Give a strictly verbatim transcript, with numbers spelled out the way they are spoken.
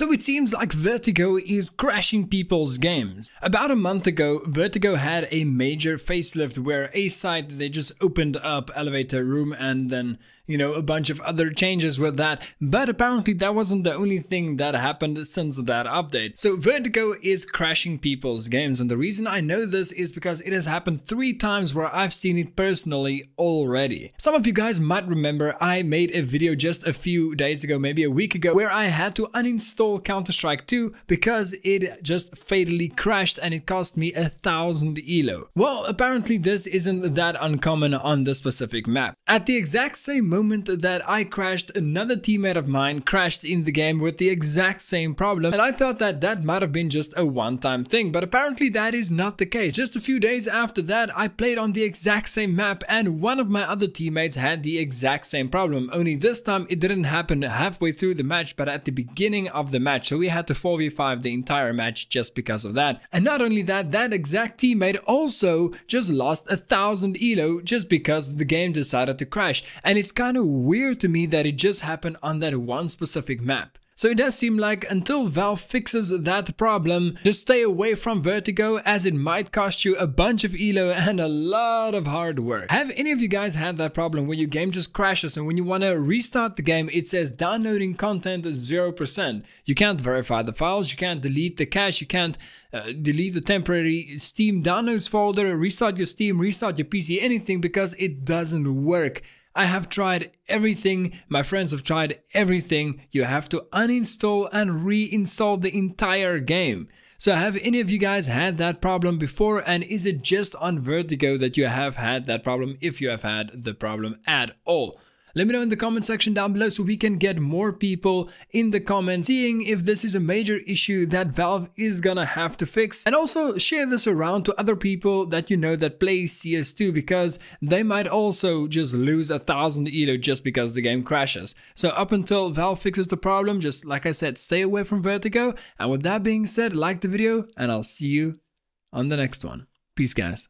So it seems like Vertigo is crashing people's games. About a month ago, Vertigo had a major facelift where a site, they just opened up elevator room and then, you know, a bunch of other changes with that. But apparently that wasn't the only thing that happened since that update. So Vertigo is crashing people's games. And the reason I know this is because it has happened three times where I've seen it personally already. Some of you guys might remember I made a video just a few days ago, maybe a week ago, where I had to uninstall Counter-Strike two because it just fatally crashed and it cost me a thousand E L O. Well, apparently this isn't that uncommon on this specific map. At the exact same moment that I crashed, another teammate of mine crashed in the game with the exact same problem, and I thought that that might have been just a one-time thing, but apparently that is not the case. Just a few days after that, I played on the exact same map and one of my other teammates had the exact same problem, only this time it didn't happen halfway through the match but at the beginning of the match, so we had to four v five the entire match just because of that. And not only that, that exact teammate also just lost a thousand E L O just because the game decided to crash, and it's kind of weird to me that it just happened on that one specific map. So it does seem like until Valve fixes that problem, just stay away from Vertigo as it might cost you a bunch of E L O and a lot of hard work. Have any of you guys had that problem where your game just crashes and when you want to restart the game it says downloading content zero percent? You can't verify the files, you can't delete the cache, you can't uh, delete the temporary Steam downloads folder, restart your Steam, restart your P C, anything, because it doesn't work. I have tried everything, my friends have tried everything. You have to uninstall and reinstall the entire game. So have any of you guys had that problem before, and is it just on Vertigo that you have had that problem, if you have had the problem at all? Let me know in the comment section down below so we can get more people in the comments seeing if this is a major issue that Valve is gonna have to fix. And also share this around to other people that you know that play C S two, because they might also just lose a thousand E L O just because the game crashes. So up until Valve fixes the problem, just like I said, stay away from Vertigo. And with that being said, like the video and I'll see you on the next one. Peace guys.